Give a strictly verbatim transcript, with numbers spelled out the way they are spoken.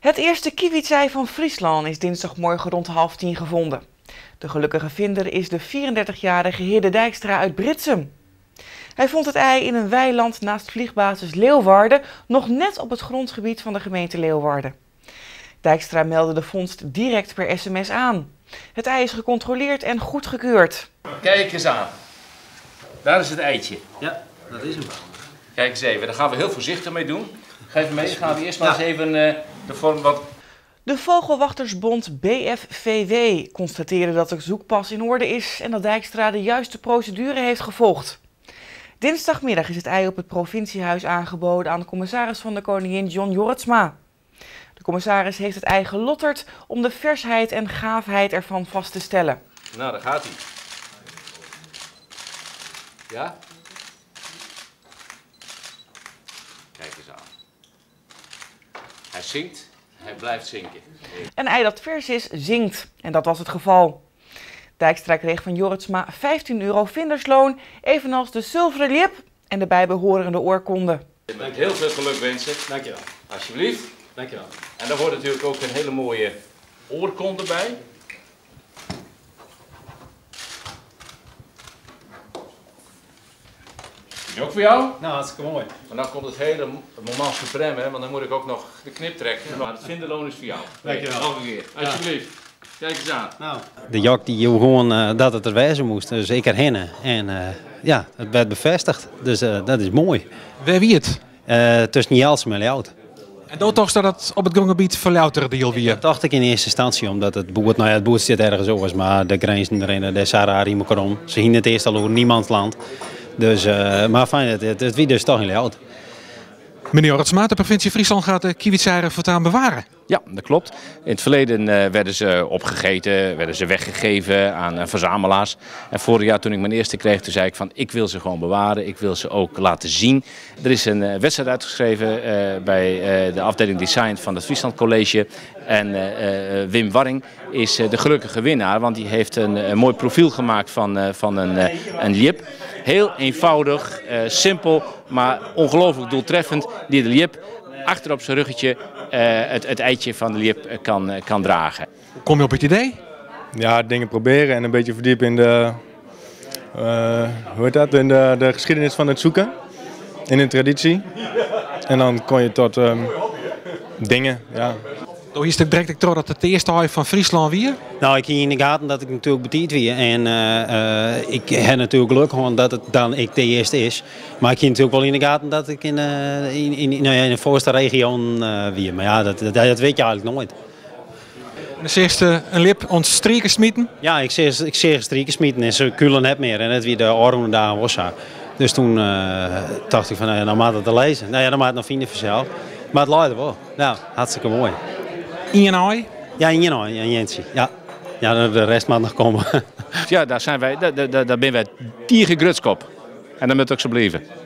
Het eerste kiewitsei van Friesland is dinsdagmorgen rond half tien gevonden. De gelukkige vinder is de vierendertigjarige Hidde Dijkstra uit Britsum. Hij vond het ei in een weiland naast Vliegbasis Leeuwarden, nog net op het grondgebied van de gemeente Leeuwarden. Dijkstra meldde de vondst direct per sms aan. Het ei is gecontroleerd en goedgekeurd. Kijk eens aan. Daar is het eitje. Ja, dat is hem. Kijk eens even, daar gaan we heel voorzichtig mee doen. Geef hem mee, dan gaan we eerst maar ja. eens even uh, de vorm wat... De Vogelwachtersbond B F V W constateerde dat de zoekpas in orde is en dat Dijkstra de juiste procedure heeft gevolgd. Dinsdagmiddag is het ei op het Provinciehuis aangeboden aan de commissaris van de koningin John Jorritsma. De commissaris heeft het ei gelotterd om de versheid en gaafheid ervan vast te stellen. Nou, daar gaat hij. Ja? Kijk eens aan. Hij zinkt, hij blijft zinken. Een ei dat vers is, zinkt. En dat was het geval. Dijkstra kreeg van Jorritsma vijftien euro vindersloon, evenals de Sulveren Ljip en de bijbehorende oorkonde. Met heel veel geluk wensen. Dank je wel. Alsjeblieft. Dank je wel. En daar hoort natuurlijk ook een hele mooie oorkonde bij. Is die ook voor jou? Nou, hartstikke mooi. Maar dan komt het hele moment suprême, hè? Want dan moet ik ook nog de knip trekken. Maar het vinderloon is voor jou. Dank je wel. Nog een keer. Alsjeblieft. Kijk eens aan. Nou. De jak die joeg gewoon uh, dat het er wijzen moest. Dus ik herhinnen. En uh, ja, het werd bevestigd. Dus uh, dat is mooi. Waar wie het? Uh, tussen Jels en Leeuwarden. En dan toch dat het op het grondgebied verlouteren deel weer? Dat dacht ik in eerste instantie, omdat het boert, nou ja, het boert zit ergens over, maar de grenzen erin, de Sarari, Macron. Ze hingen het eerst al over niemands land. Dus, uh, maar fijn, het, het, het wie dus toch in Leeuwarden. Meneer Jorritsma, de provincie Friesland gaat de kiewitseieren voortaan bewaren. Ja, dat klopt. In het verleden uh, werden ze opgegeten, werden ze weggegeven aan uh, verzamelaars. En vorig jaar toen ik mijn eerste kreeg, toen zei ik van ik wil ze gewoon bewaren, ik wil ze ook laten zien. Er is een uh, wedstrijd uitgeschreven uh, bij uh, de afdeling Design van het Frieslandcollege. En uh, uh, Wim Warring is uh, de gelukkige winnaar, want die heeft een, een mooi profiel gemaakt van, uh, van een, uh, een ljip. Heel eenvoudig, uh, simpel, maar ongelooflijk doeltreffend die de ljip achter op zijn ruggetje uh, het, het eitje van de ljip kan, kan dragen. Kom je op het idee? Ja, dingen proberen en een beetje verdiepen in de, uh, hoe heet dat? In de, de geschiedenis van het zoeken, in de traditie. En dan kon je tot um, dingen, ja. Toen is het direct dat het de eerste huis van Friesland weer? Nou, ik hier in de gaten dat ik natuurlijk betiet weer. En uh, uh, ik heb natuurlijk geluk gewoon dat het dan ik de eerste is. Maar ik hier natuurlijk wel in de gaten dat ik in, uh, in, in, nou ja, in de voorste regio uh, weer. Maar ja, dat, dat, dat weet je eigenlijk nooit. En dan zegt uh, een lip ons strieken smieten? Ja, ik zeg ik strieken smieten en ze kulen het meer. En het weer de ormen daar was. Dus toen uh, dacht ik van, nou ja, dan maakt het te lezen. Nou ja, dan maakt het nog vinden vanzelf. Maar het leidde wel. Nou, hartstikke mooi. In je nooi? Ja, in je nooi, in Jensie. Ja. Ja, de rest mag nog komen. Ja, daar zijn wij, daar, daar, daar ben wij tierge grutskop. En dat moet ook zo blijven.